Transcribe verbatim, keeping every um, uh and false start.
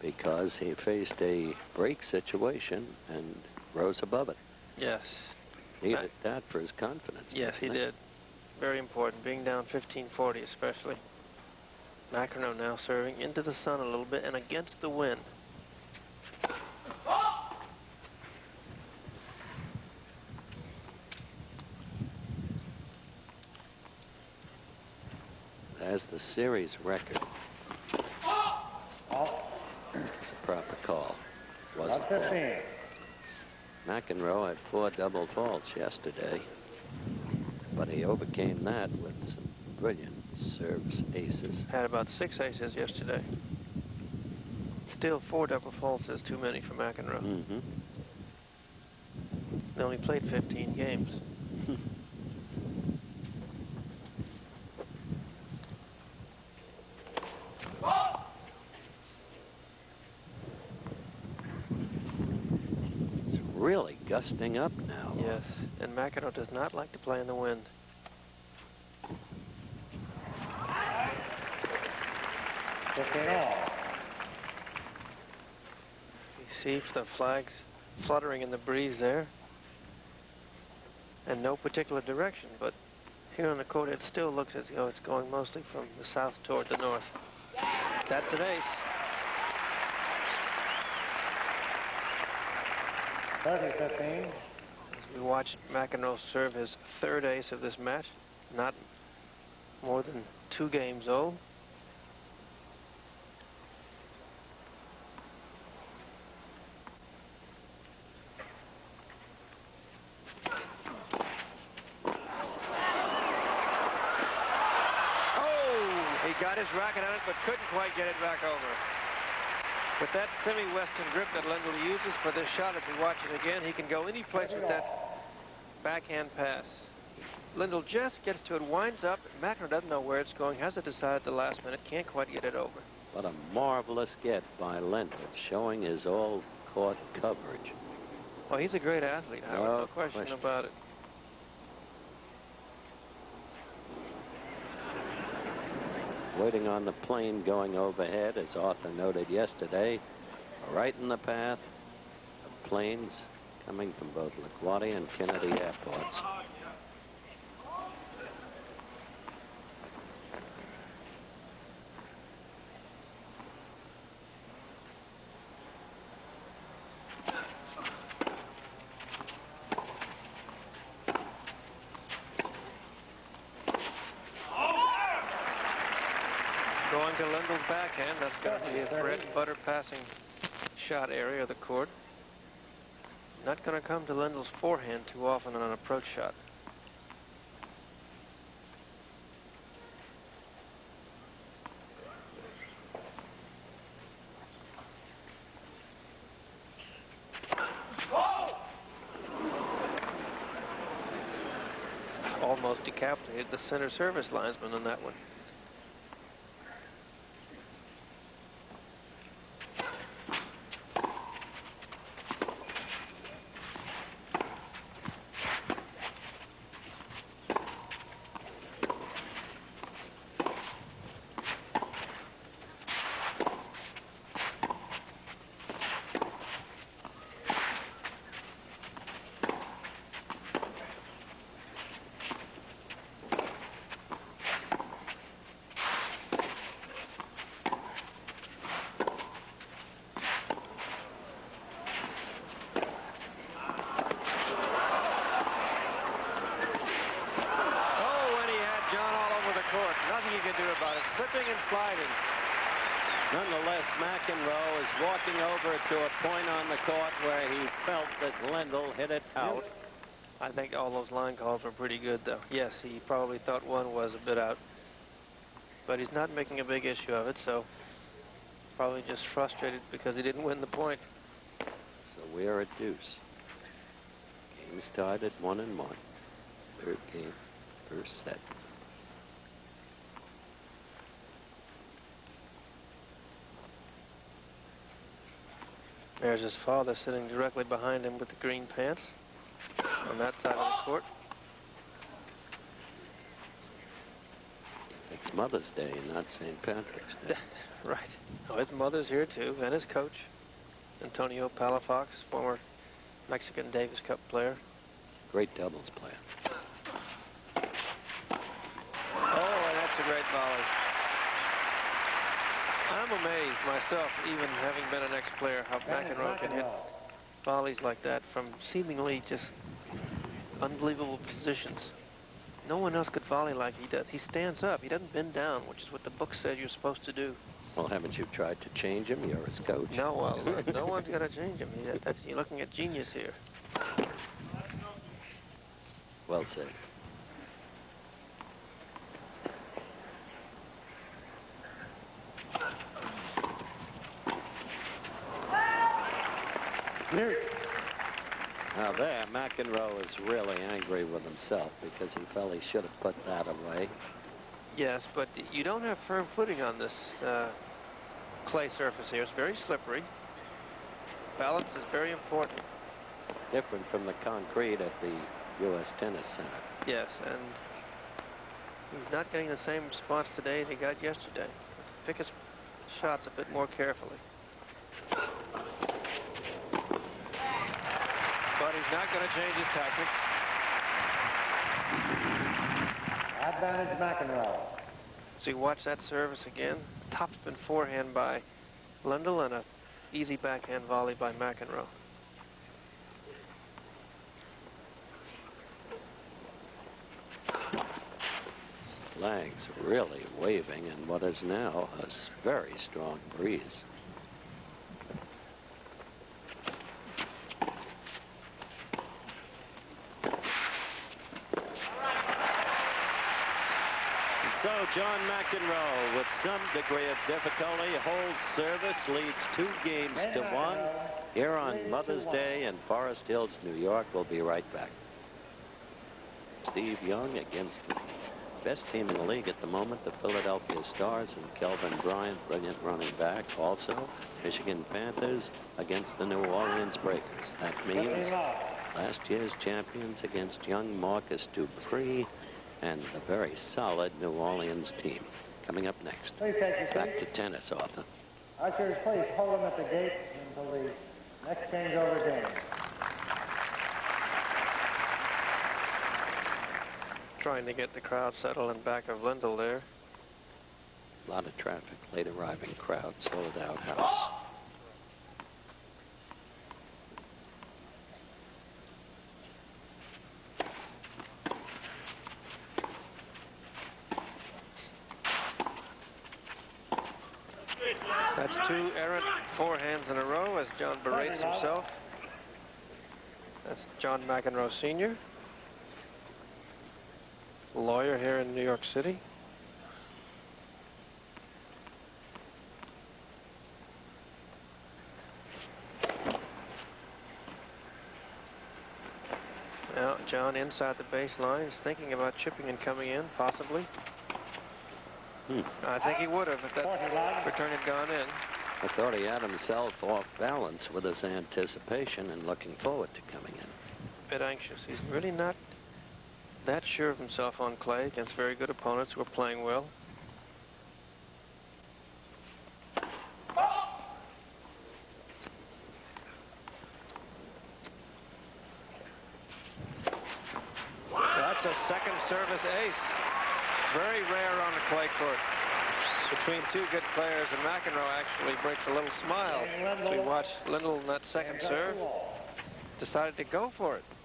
because he faced a break situation and rose above it. Yes. He did that for his confidence. Yes, he did. Very important, being down fifteen forty especially. McEnroe now serving into the sun a little bit and against the wind. As the series record. It's a proper call. Wasn't called. McEnroe had four double faults yesterday, but he overcame that with some brilliant serves aces. Had about six aces yesterday. Still, four double faults is too many for McEnroe. Mm-hmm. They only played fifteen games. Really gusting up now. Yes, and McEnroe does not like to play in the wind. You see the flags fluttering in the breeze there. And no particular direction, but here on the court it still looks as though it's going mostly from the south toward the north. That's an ace. thirty fifteen. As we watch McEnroe serve his third ace of this match, not more than two games old. Oh, he got his racket on it, but couldn't quite get it back over. With that semi-western grip that Lendl uses for this shot, if we watch it again, he can go any place with that backhand pass. Lendl just gets to it, winds up. McEnroe doesn't know where it's going, has to decide at the last minute, can't quite get it over. What a marvelous get by Lendl, showing his all-court coverage. Well, he's a great athlete, Howard, no, no question, question about it. Waiting on the plane going overhead, as Arthur noted yesterday, right in the path of planes coming from both LaGuardia and Kennedy airports. Backhand, that's going to be a bread and butter passing shot area of the court. Not going to come to Lendl's forehand too often on an approach shot. Whoa! Almost decapitated the center service linesman on that one. Sliding. Nonetheless, McEnroe is walking over to a point on the court where he felt that Lendl hit it out. I think all those line calls were pretty good, though. Yes, he probably thought one was a bit out, but he's not making a big issue of it, so probably just frustrated because he didn't win the point. So we are at deuce. Game's tied at one and one. Third game, first set. There's his father sitting directly behind him with the green pants on that side of the court. The It's Mother's Day, not Saint Patrick's Day. Right. Oh, his mother's here, too, and his coach, Antonio Palafox, former Mexican Davis Cup player. Great doubles player. Oh, and that's a great volley. I'm amazed myself, even having been an ex-player, how McEnroe can hit volleys like that from seemingly just unbelievable positions. No one else could volley like he does. He stands up. He doesn't bend down, which is what the book says you're supposed to do. Well, haven't you tried to change him? You're his coach. No, well, look, no one's going to change him. He's at, that's, you're looking at genius here. Well said. Here. Now there, McEnroe is really angry with himself because he felt he should have put that away. Yes, but you don't have firm footing on this uh, clay surface here. It's very slippery. Balance is very important. Different from the concrete at the U S Tennis Center. Yes, and he's not getting the same response today that he got yesterday. Pick his shots a bit more carefully. But he's not going to change his tactics. Advantage McEnroe. So you watch that service again. Topspin forehand by Lendl and an easy backhand volley by McEnroe. Lang's really waving in what is now a very strong breeze. John McEnroe, with some degree of difficulty, holds service, leads two games to one here on Mother's Day in Forest Hills, New York. We'll be right back. Steve Young against the best team in the league at the moment, the Philadelphia Stars, and Kelvin Bryant, brilliant running back. Also, Michigan Panthers against the New Orleans Breakers. That means last year's champions against young Marcus Dupree and a very solid New Orleans team. Coming up next. Please take your seat. Back to tennis, Arthur. Archers, please hold them at the gate until the next changeover game. Trying to get the crowd settled in back of Lendl there. A lot of traffic, late arriving crowd, sold out house. Oh! Two errant forehands in a row as John berates himself. That's John McEnroe Senior Lawyer here in New York City. Now John inside the baseline is thinking about chipping and coming in, possibly. Hmm. I think he would have if that return had gone in. I thought he had himself off balance with his anticipation and looking forward to coming in. A bit anxious. He's really not that sure of himself on clay against very good opponents who are playing well. That's a second service ace. Very rare on the clay court. Between two good players, and McEnroe actually breaks a little smile. So we watched Lendl in that second serve. Decided to go for it.